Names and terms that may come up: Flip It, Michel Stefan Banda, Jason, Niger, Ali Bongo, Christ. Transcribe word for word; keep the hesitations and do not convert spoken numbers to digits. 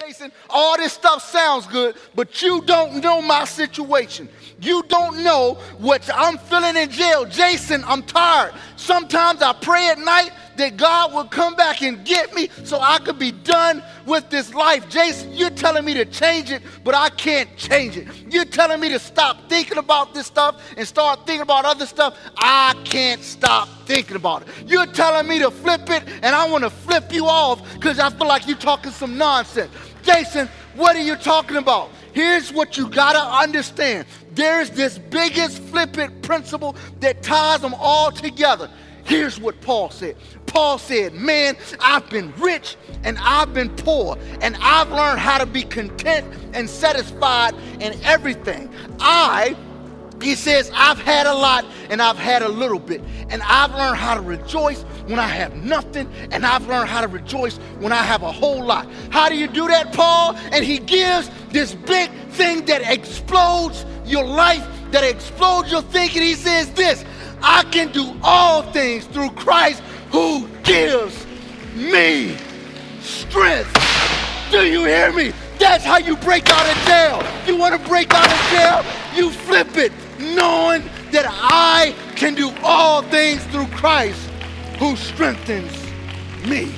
Jason, all this stuff sounds good, but you don't know my situation. You don't know what I'm feeling in jail. Jason, I'm tired. Sometimes I pray at night that God will come back and get me so I could be done with this life. Jason, you're telling me to change it, but I can't change it. You're telling me to stop thinking about this stuff and start thinking about other stuff. I can't stop thinking about it. You're telling me to flip it, and I want to flip you off because I feel like you're talking some nonsense. Jason, what are you talking about? Here's what you gotta understand. There's this biggest flippant principle that ties them all together. Here's what Paul said. Paul said, man, I've been rich and I've been poor, and I've learned how to be content and satisfied in everything. I, he says, I've had a lot and I've had a little bit, and I've learned how to rejoice when I have nothing, and I've learned how to rejoice when I have a whole lot. How do you do that, Paul? And he gives this big thing that explodes your life, that explodes your thinking. He says this: I can do all things through Christ who gives me strength. Do you hear me? That's how you break out of jail. You want to break out of jail? You flip it, knowing that I can do all things through Christ who strengthens me.